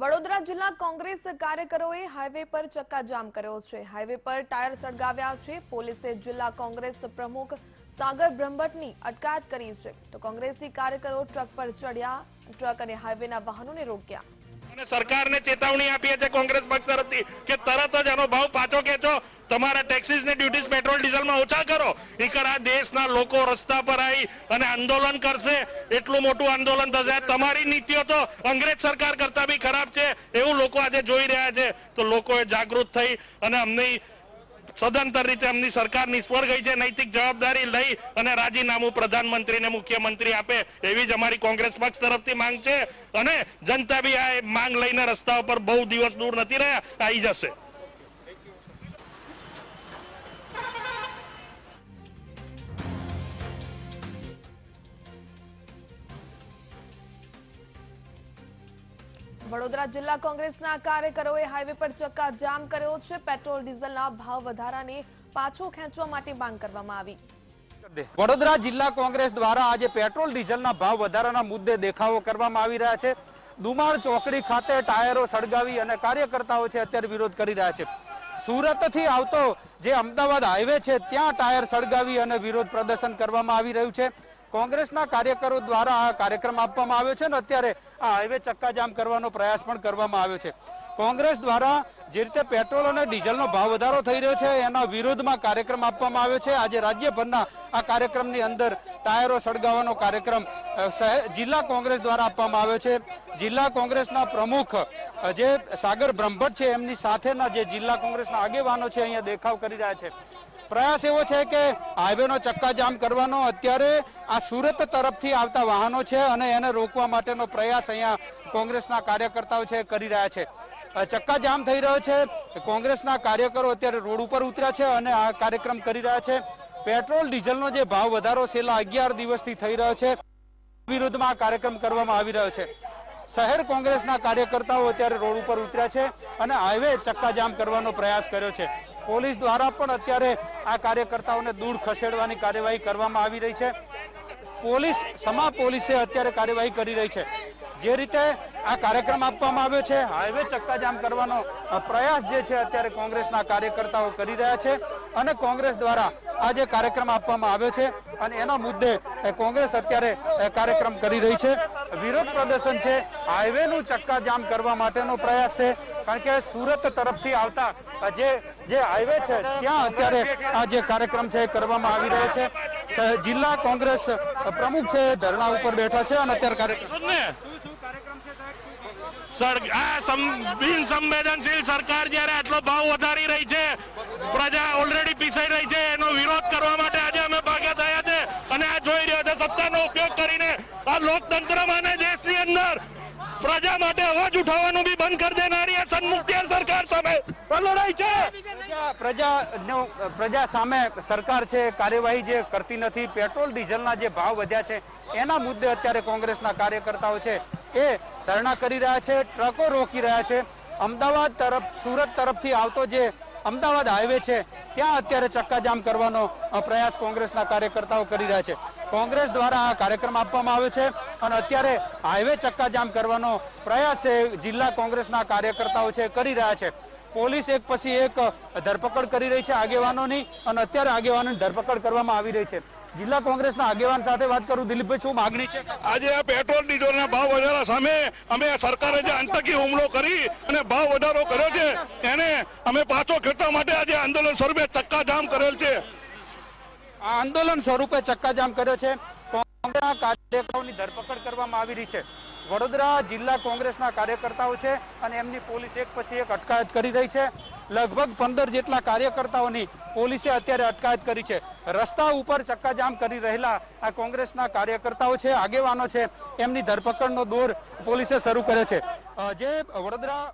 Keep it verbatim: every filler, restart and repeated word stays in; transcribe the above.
વડોદરા જિલ્લા કોંગ્રેસ કાર્યકરોએ હાઈવે પર ચક્કાજામ કર્યો છે। હાઈવે પર ટાયર સળગાવ્યા છે। પોલીસે જિલ્લા કોંગ્રેસ પ્રમુખ સાગર બ્રહ્મભટ્ટની અટકાયત કરી છે। તો કોંગ્રેસી કાર્યકરો ટ્રક પર ચડ્યા, ટ્રક અને હાઈવેના વાહનોને રોક્યા અને સરકારને ચેતવણી આપી છે કોંગ્રેસ પક્ષ તરફથી કે તરત જ આનો ભાવ પાછો ખેંચો, તમારા ટેક્સીસ ને ડ્યુટીસ પેટ્રોલ ડીઝલમાં ઓછા કરો। એકર આ દેશના લોકો રસ્તા પર આવી અને આંદોલન કરશે, એટલું મોટું આંદોલન થશે। તમારી નીતિઓ તો અંગ્રેજ સરકાર કરતા બી ખરાબ છે એવું લોકો આજે જોઈ રહ્યા છે। તો લોકોએ જાગૃત થઈ અને અમને સદંતર રીતે અમની સરકાર નિષ્ફળ ગઈ છે, નૈતિક જવાબદારી લઈ અને રાજીનામું પ્રધાનમંત્રીને મુખ્યમંત્રી આપે એવી જ અમારી કોંગ્રેસ પક્ષ તરફથી માંગ છે। અને જનતા બી આ માંગ લઈને રસ્તા ઉપર બહુ દિવસ દૂર નથી રહ્યા, આવી જશે। વડોદરા જિલ્લા કોંગ્રેસના કાર્યકરોએ હાઈવે પર ચક્કાજામ કર્યો છે। પેટ્રોલ ડીઝલના ભાવ વધારાને પાછો ખેંચવા માટે માંગ કરવામાં આવી। વડોદરા જિલ્લા કોંગ્રેસ દ્વારા આજે પેટ્રોલ ડીઝલના ભાવ વધારાના મુદ્દે દેખાવો કરવામાં આવી રહ્યા છે। દુમાળ ચોકડી ખાતે ટાયરો સળગાવી અને કાર્યકર્તાઓ છે અત્યારે વિરોધ કરી રહ્યા છે। સુરતથી આવતો જે અમદાવાદ હાઈવે છે ત્યાં ટાયર સળગાવી અને વિરોધ પ્રદર્શન કરવામાં આવી રહ્યું છે। કોંગ્રેસના કાર્યકરો દ્વારા આ કાર્યક્રમ આપવામાં આવ્યો છે અને અત્યારે આ હાઈવે ચક્કાજામ કરવાનો પ્રયાસ પણ કરવામાં આવ્યો છે। કોંગ્રેસ દ્વારા જે રીતે પેટ્રોલ અને ડીઝલનો ભાવ વધારો થઈ રહ્યો છે એના વિરોધમાં કાર્યક્રમ આપવામાં આવ્યો છે। આજે રાજ્યભરના આ કાર્યક્રમની અંદર ટાયરો સળગાવવાનો કાર્યક્રમ જિલ્લા કોંગ્રેસ દ્વારા આપવામાં આવ્યો છે। જિલ્લા કોંગ્રેસના પ્રમુખ જે સાગર બ્રહ્મભટ્ટ છે એમની સાથેના જે જિલ્લા કોંગ્રેસના આગેવાનો છે અહીંયા દેખાવ કરી રહ્યા છે। પ્રયાસ એવો છે કે હાઈવેનો ચક્કાજામ કરવાનો અત્યારે આ સુરત તરફથી આવતા વાહનો છે અને એને રોકવા માટેનો પ્રયાસ અહીંયા કોંગ્રેસના કાર્યકર્તાઓ છે કરી રહ્યા છે। ચક્કાજામ થઈ રહ્યો છે, કોંગ્રેસના કાર્યકરો અત્યારે રોડ ઉપર ઉતર્યા છે અને આ કાર્યક્રમ કરી રહ્યા છે। પેટ્રોલ ડીઝલનો જે ભાવ વધારો છેલ્લા અગિયાર દિવસથી થઈ રહ્યો છે વિરોધમાં આ કાર્યક્રમ કરવામાં આવી રહ્યો છે। શહેર કોંગ્રેસના કાર્યકર્તાઓ અત્યારે રોડ ઉપર ઉતર્યા છે અને હાઈવે ચક્કાજામ કરવાનો પ્રયાસ કર્યો છે। પોલીસ દ્વારા પણ અત્યારે આ કાર્યકર્તાઓને દૂર ખસેડવાની કાર્યવાહી કરવામાં આવી રહી છે। પોલીસ સમા પોલીસે અત્યારે કાર્યવાહી કરી રહી છે। જે રીતે આ કાર્યક્રમ આપવામાં આવ્યો છે, હાઈવે ચક્કાજામ કરવાનો પ્રયાસ જે છે અત્યારે કોંગ્રેસના કાર્યકર્તાઓ કરી રહ્યા છે અને કોંગ્રેસ દ્વારા આ જે કાર્યક્રમ આપવામાં આવ્યો છે અને એના મુદ્દે કોંગ્રેસ અત્યારે કાર્યક્રમ કરી રહી છે। વિરોધ પ્રદર્શન છે, હાઈવેનું ચક્કાજામ કરવા માટેનો પ્રયાસ છે, કારણ કે સુરત તરફથી આવતા જે જે હાઈવે છે ત્યાં અત્યારે આ જે કાર્યક્રમ છે એ કરવામાં આવી રહ્યો છે। જિલ્લા કોંગ્રેસ પ્રમુખ છે ધરણા ઉપર બેઠા છે અને અત્યારે કાર્યક્રમ બિન સંવેદનશીલ સરકાર જયારે આટલો ભાવ વધારી રહી છે, પ્રજા ઓલરેડી પીસાઈ રહી છે, એનો વિરોધ કરવા માટે આજે અમે ભાગા થયા છે અને આ જોઈ રહ્યો છે સત્તાનો ઉપયોગ કરીને આ લોકતંત્રમાં અને દેશની અંદર પ્રજા માટે અવાજ ઉઠાવવાનું બી બંધ કરી દેનારી આ સન્મુખત્યાર સરકાર સામે લડાઈ છે। પ્રજા પ્રજા સામે સરકાર છે કાર્યવાહી જે કરતી નથી, પેટ્રોલ ડીઝલના જે ભાવ વધ્યા છે એના મુદ્દે અત્યારે કોંગ્રેસના કાર્યકર્તાઓ છે એ ધરણા કરી રહ્યા છે, ટ્રકો રોકી રહ્યા છે। અમદાવાદ તરફ સુરત તરફથી આવતો જે અમદાવાદ હાઈવે છે ત્યાં અત્યારે ચક્કાજામ કરવાનો પ્રયાસ કોંગ્રેસના કાર્યકર્તાઓ કરી રહ્યા છે। કોંગ્રેસ દ્વારા આ કાર્યક્રમ આપવામાં આવ્યો છે અને અત્યારે હાઈવે ચક્કાજામ કરવાનો પ્રયાસ જિલ્લા કોંગ્રેસના કાર્યકર્તાઓ છે કરી રહ્યા છે। પોલીસ એક પછી એક ધરપકડ કરી રહી છે આગેવાનોની અને અત્યારે આગેવાનોની ધરપકડ કરવામાં આવી રહી છે। જિલ્લા કોંગ્રેસના આગેવાન સાથે વાત કરું, દિલીપભાઈ શું માગણી છે? આજે આ પેટ્રોલ ડીઝલના ભાવ વધારા સામે અમે સરકારે જે આતંકી હુમલો કરી અને ભાવ વધારો કર્યો છે એને અમે પાછો ખેંચવા માટે આજે આંદોલન સ્વરૂપે ચક્કાજામ કરેલ છે। આ આંદોલન સ્વરૂપે ચક્કાજામ કર્યો છે, કોંગ્રેસના કાર્યકર્તાઓની ધરપકડ કરવામાં આવી રહી છે। વડોદરા જિલ્લા કોંગ્રેસના કાર્યકર્તાઓ છે અને એમની પોલીસ એક પછી એક અટકાયત કરી રહી છે। લગભગ પંદર જેટલા કાર્યકર્તાઓની પોલીસે અત્યારે અટકાયત કરી છે। રસ્તા ઉપર ચક્કાજામ કરી રહેલા આ કોંગ્રેસના કાર્યકર્તાઓ છે, આગેવાનો છે, એમની ધરપકડનો દોર પોલીસે શરૂ કર્યો છે। જે વડોદરા